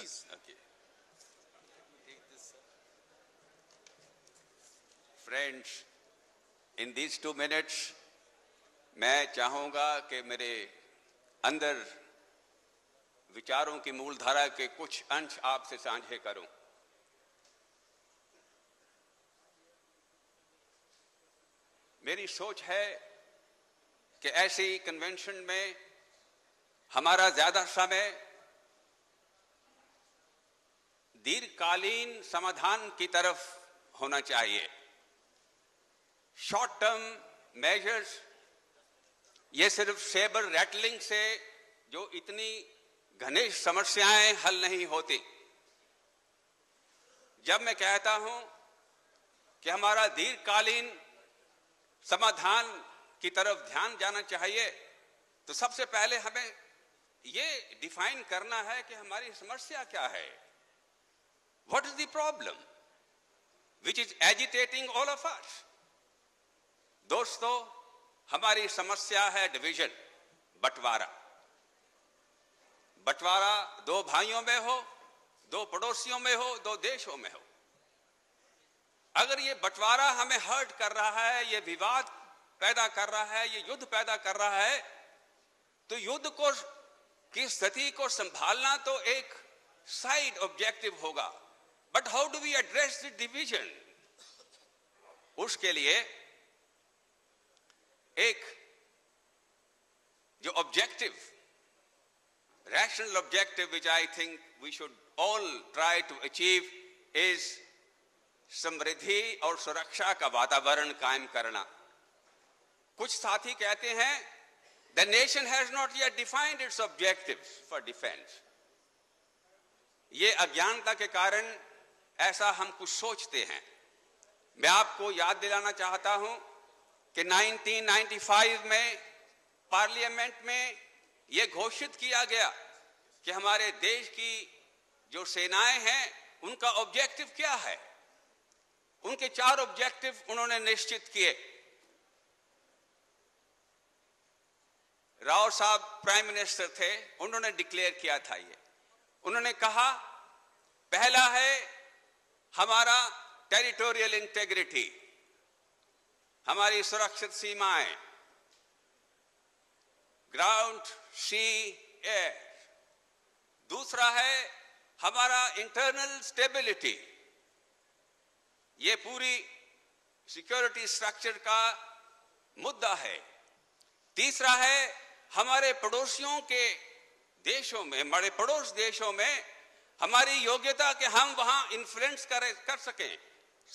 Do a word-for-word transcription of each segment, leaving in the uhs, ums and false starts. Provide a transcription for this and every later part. please. Okay. Take this, sir. Friends, in these two minutes, मैं चाहूँगा कि मेरे अंदर विचारों की मूलधारा के कुछ अंश आपसे साझे करूं। मेरी सोच है कि ऐसी कन्वेंशन में हमारा ज्यादा समय दीर्घकालीन समाधान की तरफ होना चाहिए। शॉर्ट टर्म मेजर्स ये सिर्फ सेबर रैटलिंग से जो इतनी घनिष्ठ समस्याएं हल नहीं होती। जब मैं कहता हूं कि हमारा दीर्घकालीन समाधान की तरफ ध्यान जाना चाहिए, तो सबसे पहले हमें ये डिफाइन करना है कि हमारी समस्या क्या है। What is the problem which is agitating all of us. दोस्तों, हमारी समस्या है डिवीजन, बंटवारा। बंटवारा दो भाइयों में हो, दो पड़ोसियों में हो, दो देशों में हो। अगर ये बंटवारा हमें हर्ट कर रहा है, ये विवाद पैदा कर रहा है, ये युद्ध पैदा कर रहा है, तो युद्ध को की स्थिति को संभालना तो एक साइड ऑब्जेक्टिव होगा। But how do we address the division? उसके लिए एक जो objective, rational objective which I think we should all try to achieve is समृद्धि और सुरक्षा का वातावरण कायम करना। कुछ साथी कहते हैं the nation has not yet defined its objectives for defense। ये अज्ञानता के कारण ऐसा हम कुछ सोचते हैं। मैं आपको याद दिलाना चाहता हूं कि उन्नीस सौ पचानवे में पार्लियामेंट में ये घोषित किया गया कि हमारे देश की जो सेनाएं हैं उनका ऑब्जेक्टिव क्या है। उनके चार ऑब्जेक्टिव उन्होंने निश्चित किए। राव साहब प्राइम मिनिस्टर थे, उन्होंने डिक्लेयर किया था ये। उन्होंने कहा, पहला है हमारा टेरिटोरियल इंटेग्रिटी, हमारी सुरक्षित सीमाएं, ग्राउंड सी एयर। दूसरा है हमारा इंटरनल स्टेबिलिटी, ये पूरी सिक्योरिटी स्ट्रक्चर का मुद्दा है। तीसरा है हमारे पड़ोसियों के देशों में, हमारे पड़ोस देशों में हमारी योग्यता कि हम वहां इन्फ्लुएंस कर कर सकें,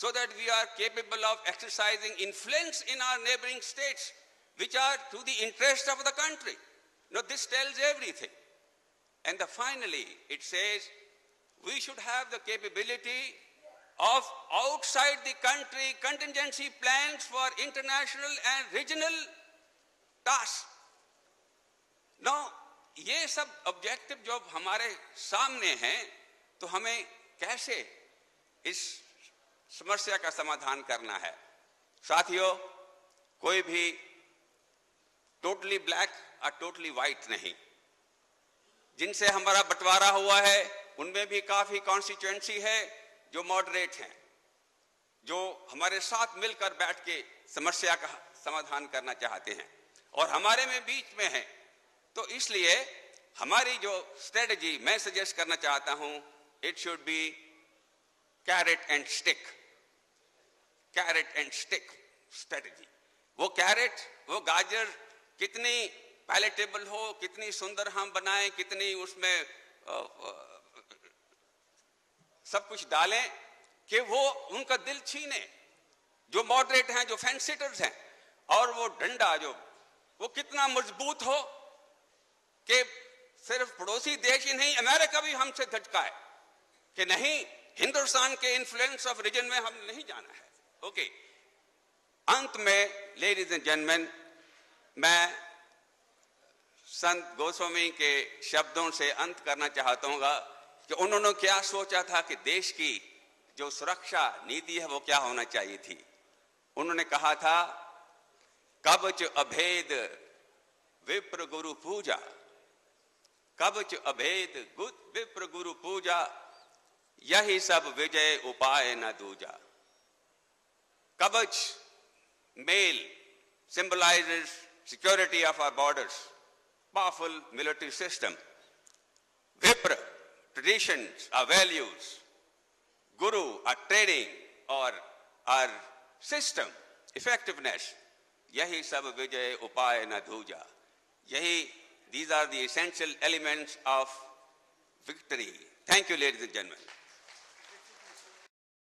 so that we are capable of exercising influence in our neighbouring states which are to the interest of the country. Now this tells everything. And the finally it says we should have the capability of outside the country contingency plans for international and regional tasks. Now ye sab objective jo hamare samne hain, to hame kaise is samasya ka samadhan karna hai? Sathiyo, koi bhi totally black और totally white नहीं। जिनसे हमारा बंटवारा हुआ है उनमें भी काफी कॉन्स्टिट्यूएंसी है जो मॉडरेट हैं, जो हमारे साथ मिलकर बैठ के समस्या का समाधान करना चाहते हैं, और हमारे में बीच में हैं। तो इसलिए हमारी जो स्ट्रेटजी मैं सजेस्ट करना चाहता हूं, it should be carrot and stick. Carrot and stick strategy. वो कैरेट, वो गाजर कितनी पैलेटेबल हो, कितनी सुंदर हम बनाएं, कितनी उसमें आ, आ, सब कुछ डालें कि वो उनका दिल छीने, जो मॉडरेट हैं, जो फेंस सिटर्स हैं। और वो डंडा जो, वो कितना मजबूत हो कि सिर्फ पड़ोसी देश ही नहीं, अमेरिका भी हमसे धटकाए कि नहीं, हिंदुस्तान के इन्फ्लुएंस ऑफ रीजन में हम नहीं जाना है। Okay okay. अंत में लेडीज एंड जेंटलमैन, मैं संत गोस्वामी के शब्दों से अंत करना चाहता हूँ कि उन्होंने क्या सोचा था कि देश की जो सुरक्षा नीति है वो क्या होना चाहिए थी। उन्होंने कहा था, कवच अभेद विप्र गुरु पूजा, कवच अभेद गुद विप्र गुरु पूजा, यही सब विजय उपाय न दूजा। कवच mail symbolizes security of our borders, powerful military system. Vipra, traditions, our values. Guru, our training or our system, effectiveness. Yahi sab vijay upay na dhuja. Yahi, these are the essential elements of victory. Thank you, ladies and gentlemen.